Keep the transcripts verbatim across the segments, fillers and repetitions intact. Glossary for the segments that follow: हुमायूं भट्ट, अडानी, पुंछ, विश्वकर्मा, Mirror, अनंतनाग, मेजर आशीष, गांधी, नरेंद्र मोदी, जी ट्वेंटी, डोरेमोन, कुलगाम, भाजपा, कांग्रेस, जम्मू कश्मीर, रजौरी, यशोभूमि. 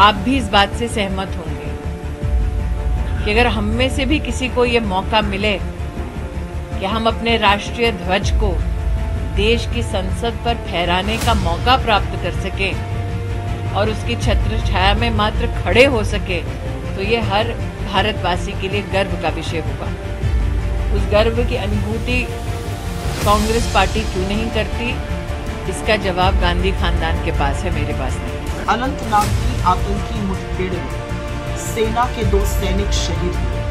आप भी इस बात से सहमत होंगे कि अगर हम में से भी किसी को ये मौका मिले कि हम अपने राष्ट्रीय ध्वज को देश की संसद पर फहराने का मौका प्राप्त कर सकें और उसकी छत्र छाया में मात्र खड़े हो सके, तो ये हर भारतवासी के लिए गर्व का विषय होगा। उस गर्व की अनुभूति कांग्रेस पार्टी क्यों नहीं करती, इसका जवाब गांधी खानदान के पास है, मेरे पास नहीं। अनंतनाग की आतंकी मुठभेड़ में सेना के दो सैनिक शहीद हुए,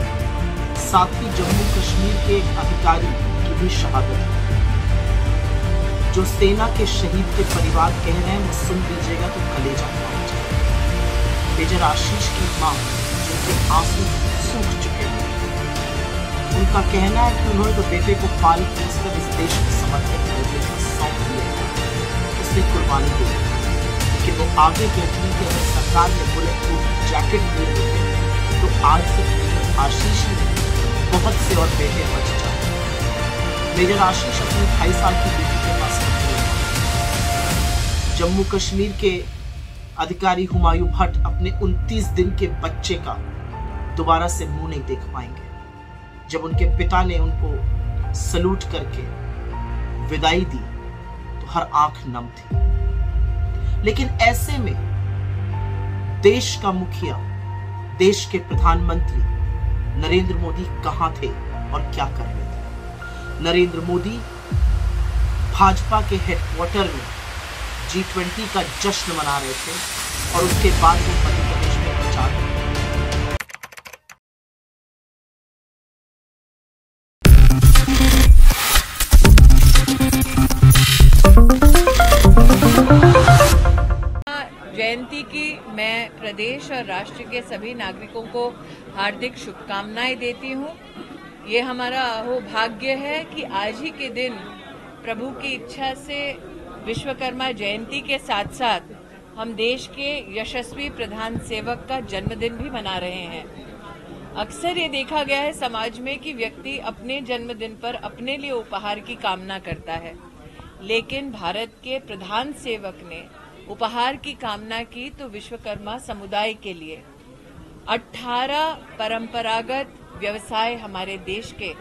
साथ ही जम्मू कश्मीर के एक अधिकारी की भी शहादत हुई। जो सेना के शहीद के परिवार कह रहे हैं वो सुन लीजिएगा तो कलेजा कांप जाएगा। मेजर आशीष की मां जिनके आंसू सूख चुके हैं, उनका कहना है कि उन्होंने तो बेटे को पाल पोस कर इस देश को समर्पित कर दिया, सौंप दिया, कुर्बानी दी कि वो आगे कहती कि अगर सरकार ने बुलेट प्रूफ जैकेट दिए होते तो आज से मेजर आशीष बहुत से और बेटे बच जाते। मेजर आशीष अपनी ढाई साल की बेटी के पास रहते। जम्मू कश्मीर के अधिकारी हुमायूं भट्ट अपने उनतीस दिन के बच्चे का दोबारा से मुंह नहीं देख पाएंगे, जब उनके पिता ने उनको सलूट करके विदाई दी हर आंख नम थी। लेकिन ऐसे में देश का मुखिया, देश के प्रधानमंत्री नरेंद्र मोदी कहां थे और क्या कर रहे थे? नरेंद्र मोदी भाजपा के हेडक्वार्टर में जी ट्वेंटी का जश्न मना रहे थे और उसके बाद वो मध्य प्रदेश में प्रचार कर रहे थे। जयंती की मैं प्रदेश और राष्ट्र के सभी नागरिकों को हार्दिक शुभकामनाएं देती हूं। ये हमारा हो भाग्य है कि आज ही के दिन प्रभु की इच्छा से विश्वकर्मा जयंती के साथ साथ हम देश के यशस्वी प्रधान सेवक का जन्मदिन भी मना रहे हैं। अक्सर ये देखा गया है समाज में कि व्यक्ति अपने जन्मदिन पर अपने लिए उपहार की कामना करता है, लेकिन भारत के प्रधान सेवक ने उपहार की कामना की तो विश्वकर्मा समुदाय के लिए अठारह परंपरागत व्यवसाय हमारे देश के,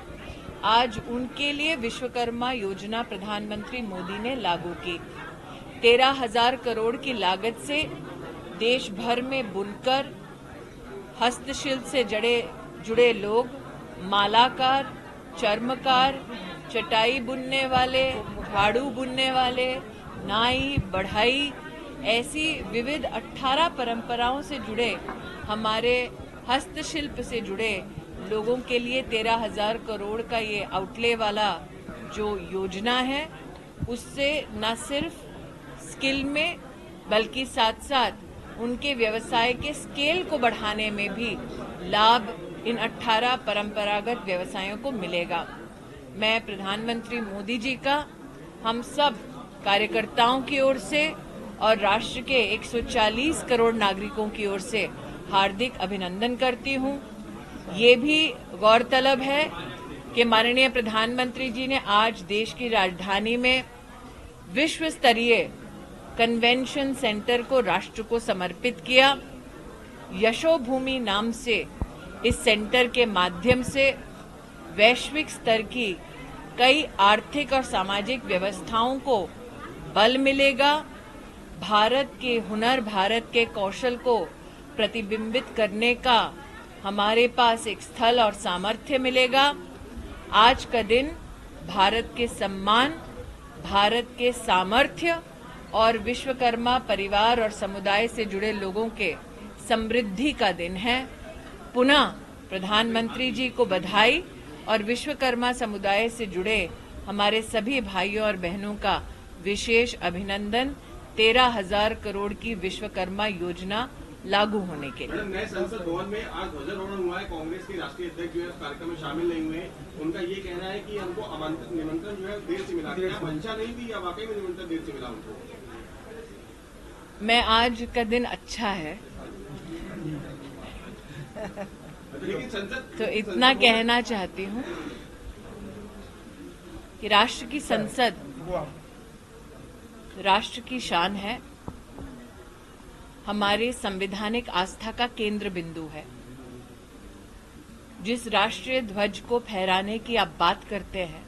आज उनके लिए विश्वकर्मा योजना प्रधानमंत्री मोदी ने लागू की। तेरह हजार करोड़ की लागत से देश भर में बुनकर, हस्तशिल्प से जड़े जुड़े लोग, मालाकार, चर्मकार, चटाई बुनने वाले, झाड़ू बुनने वाले, नाई, बढ़ाई, ऐसी विविध अठारह परंपराओं से जुड़े, हमारे हस्तशिल्प से जुड़े लोगों के लिए तेरह हजार करोड़ का ये आउटले वाला जो योजना है, उससे न सिर्फ स्किल में बल्कि साथ साथ उनके व्यवसाय के स्केल को बढ़ाने में भी लाभ इन अठारह परंपरागत व्यवसायों को मिलेगा। मैं प्रधानमंत्री मोदी जी का, हम सब कार्यकर्ताओं की ओर से और राष्ट्र के एक सौ चालीस करोड़ नागरिकों की ओर से हार्दिक अभिनंदन करती हूं। ये भी गौरतलब है कि माननीय प्रधानमंत्री जी ने आज देश की राजधानी में विश्व स्तरीय कन्वेंशन सेंटर को राष्ट्र को समर्पित किया। यशोभूमि नाम से इस सेंटर के माध्यम से वैश्विक स्तर की कई आर्थिक और सामाजिक व्यवस्थाओं को बल मिलेगा, भारत के हुनर, भारत के कौशल को प्रतिबिंबित करने का हमारे पास एक स्थल और सामर्थ्य मिलेगा। आज का दिन भारत के सम्मान, भारत के सामर्थ्य और विश्वकर्मा परिवार और समुदाय से जुड़े लोगों के समृद्धि का दिन है। पुनः प्रधानमंत्री जी को बधाई और विश्वकर्मा समुदाय से जुड़े हमारे सभी भाइयों और बहनों का विशेष अभिनंदन तेरह हजार करोड़ की विश्वकर्मा योजना लागू होने के लिए। नए संसद भवन में आज ध्वजारोहण हुआ है, कांग्रेस के राष्ट्रीय अध्यक्ष जो है कार्यक्रम में शामिल नहीं हुए। उनका ये कहना है कि हमको आमंत्रण निमंत्रण जो है देर से मिला, मंशा नहीं थी या वाकई में निमंत्रण देर से मिला उनको? मैं आज का दिन अच्छा है तो इतना कहना चाहती हूँ कि राष्ट्र की संसद राष्ट्र की शान है, हमारे संवैधानिक आस्था का केंद्र बिंदु है। जिस राष्ट्रीय ध्वज को फहराने की आप बात करते हैं,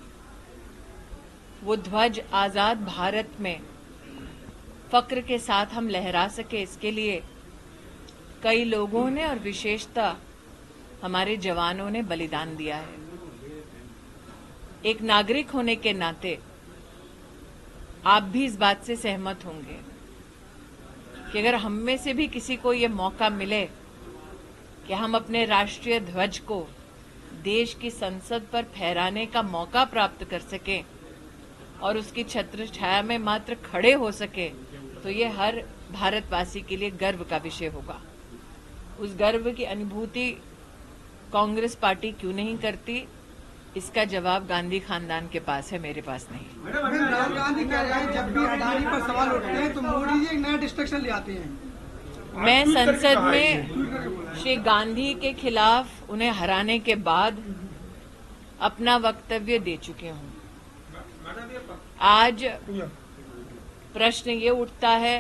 वो ध्वज आजाद भारत में फक्र के साथ हम लहरा सके, इसके लिए कई लोगों ने और विशेषतः हमारे जवानों ने बलिदान दिया है। एक नागरिक होने के नाते आप भी इस बात से सहमत होंगे कि अगर हम में से भी किसी को ये मौका मिले कि हम अपने राष्ट्रीय ध्वज को देश की संसद पर फहराने का मौका प्राप्त कर सकें और उसकी छत्र छाया में मात्र खड़े हो सके, तो ये हर भारतवासी के लिए गर्व का विषय होगा। उस गर्व की अनुभूति कांग्रेस पार्टी क्यों नहीं करती, इसका जवाब गांधी खानदान के पास है, मेरे पास नहीं। गांधी कह रहे हैं जब भी अडानी पर सवाल उठते हैं तो मोदी जी एक नया डिस्ट्रक्शन ले आते हैं। मैं संसद में श्री गांधी के खिलाफ उन्हें हराने के बाद अपना वक्तव्य दे चुके हूँ। आज प्रश्न ये उठता है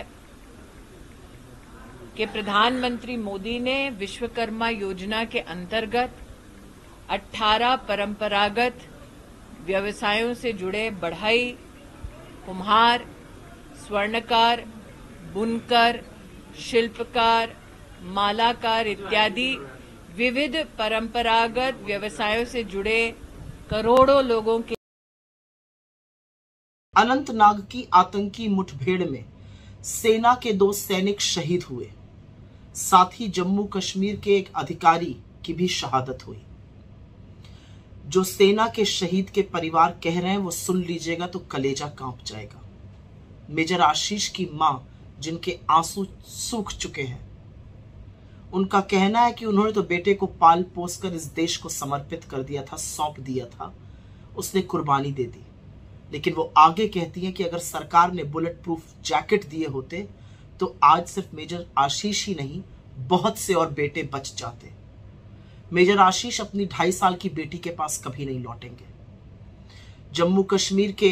कि प्रधानमंत्री मोदी ने विश्वकर्मा योजना के अंतर्गत अठारह परंपरागत व्यवसायों से जुड़े बढ़ई, कुम्हार, स्वर्णकार, बुनकर, शिल्पकार, मालाकार इत्यादि विविध परंपरागत व्यवसायों से जुड़े करोड़ों लोगों के अनंतनाग की आतंकी मुठभेड़ में सेना के दो सैनिक शहीद हुए, साथ ही जम्मू कश्मीर के एक अधिकारी की भी शहादत हुई। जो सेना के शहीद के परिवार कह रहे हैं वो सुन लीजिएगा तो कलेजा कांप जाएगा। मेजर आशीष की मां, जिनके आंसू सूख चुके हैं, उनका कहना है कि उन्होंने तो बेटे को पाल पोस कर इस देश को समर्पित कर दिया था, सौंप दिया था, उसने कुर्बानी दे दी। लेकिन वो आगे कहती हैं कि अगर सरकार ने बुलेट प्रूफ जैकेट दिए होते तो आज सिर्फ मेजर आशीष ही नहीं, बहुत से और बेटे बच जाते। मेजर आशीष अपनी ढाई साल की बेटी के पास कभी नहीं लौटेंगे। जम्मू कश्मीर के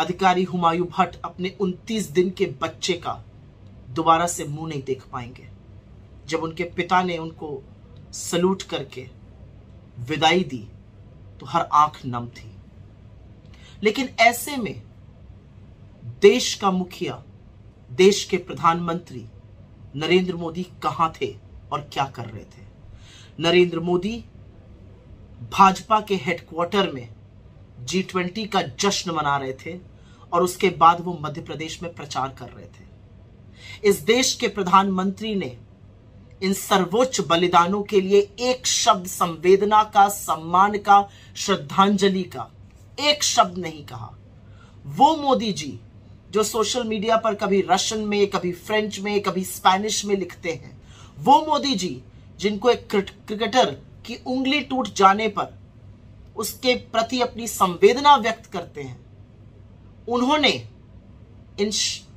अधिकारी हुमायूं भट्ट अपने उनतीस दिन के बच्चे का दोबारा से मुंह नहीं देख पाएंगे। जब उनके पिता ने उनको सल्यूट करके विदाई दी तो हर आंख नम थी। लेकिन ऐसे में देश का मुखिया, देश के प्रधानमंत्री नरेंद्र मोदी कहाँ थे और क्या कर रहे थे? नरेंद्र मोदी भाजपा के हेडक्वार्टर में जी ट्वेंटी का जश्न मना रहे थे और उसके बाद वो मध्य प्रदेश में प्रचार कर रहे थे। इस देश के प्रधानमंत्री ने इन सर्वोच्च बलिदानों के लिए एक शब्द संवेदना का, सम्मान का, श्रद्धांजलि का एक शब्द नहीं कहा। वो मोदी जी जो सोशल मीडिया पर कभी रशियन में, कभी फ्रेंच में, कभी स्पैनिश में लिखते हैं, वो मोदी जी जिनको एक क्रिकेटर की उंगली टूट जाने पर उसके प्रति अपनी संवेदना व्यक्त करते हैं, उन्होंने इन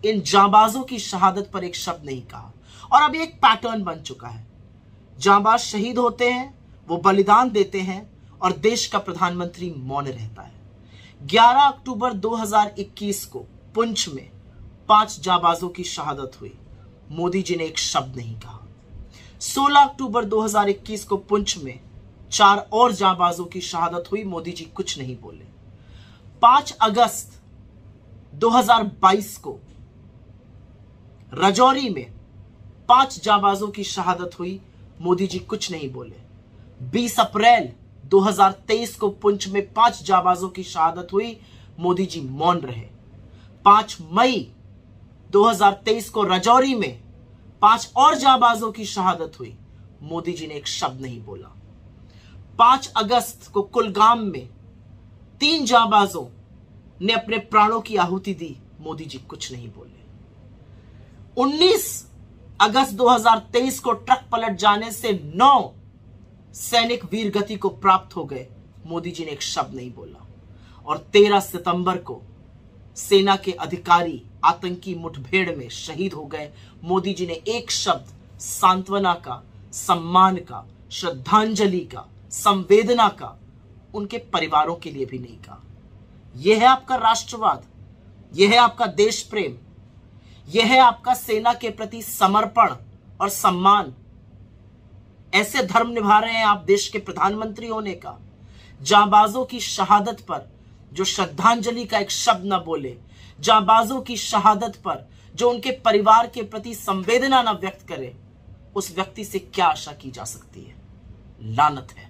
इन जांबाजों की शहादत पर एक शब्द नहीं कहा। और अब एक पैटर्न बन चुका है, जांबाज शहीद होते हैं, वो बलिदान देते हैं और देश का प्रधानमंत्री मौन रहता है। ग्यारह अक्टूबर दो हज़ार इक्कीस को पुंछ में पांच जांबाजों की शहादत हुई, मोदी जी ने एक शब्द नहीं कहा। सोलह अक्टूबर दो हज़ार इक्कीस को पुंछ में चार और जांबाजों की शहादत हुई, मोदी जी कुछ नहीं बोले। पाँच अगस्त दो हज़ार बाईस को रजौरी में पांच जांबाजों की शहादत हुई, मोदी जी कुछ नहीं बोले। बीस अप्रैल दो हज़ार तेईस को पुंछ में पांच जांबाजों की शहादत हुई, मोदी जी मौन रहे। पाँच मई दो हज़ार तेईस को रजौरी में पांच और जांबाजों की शहादत हुई, मोदी जी ने एक शब्द नहीं बोला। पाँच अगस्त को कुलगाम में तीन जांबाजों ने अपने प्राणों की आहुति दी, मोदी जी कुछ नहीं बोले। उन्नीस अगस्त दो हज़ार तेईस को ट्रक पलट जाने से नौ सैनिक वीर गति को प्राप्त हो गए, मोदी जी ने एक शब्द नहीं बोला। और तेरह सितंबर को सेना के अधिकारी आतंकी मुठभेड़ में शहीद हो गए, मोदी जी ने एक शब्द सांत्वना का, सम्मान का, श्रद्धांजलि का, संवेदना का उनके परिवारों के लिए भी नहीं कहा। यह है आपका राष्ट्रवाद, यह है आपका देश प्रेम, यह है आपका सेना के प्रति समर्पण और सम्मान। ऐसे धर्म निभा रहे हैं आप देश के प्रधानमंत्री होने का। जांबाजों की शहादत पर जो श्रद्धांजलि का एक शब्द ना बोले, जांबाजों की शहादत पर जो उनके परिवार के प्रति संवेदना ना व्यक्त करे, उस व्यक्ति से क्या आशा की जा सकती है? लानत है।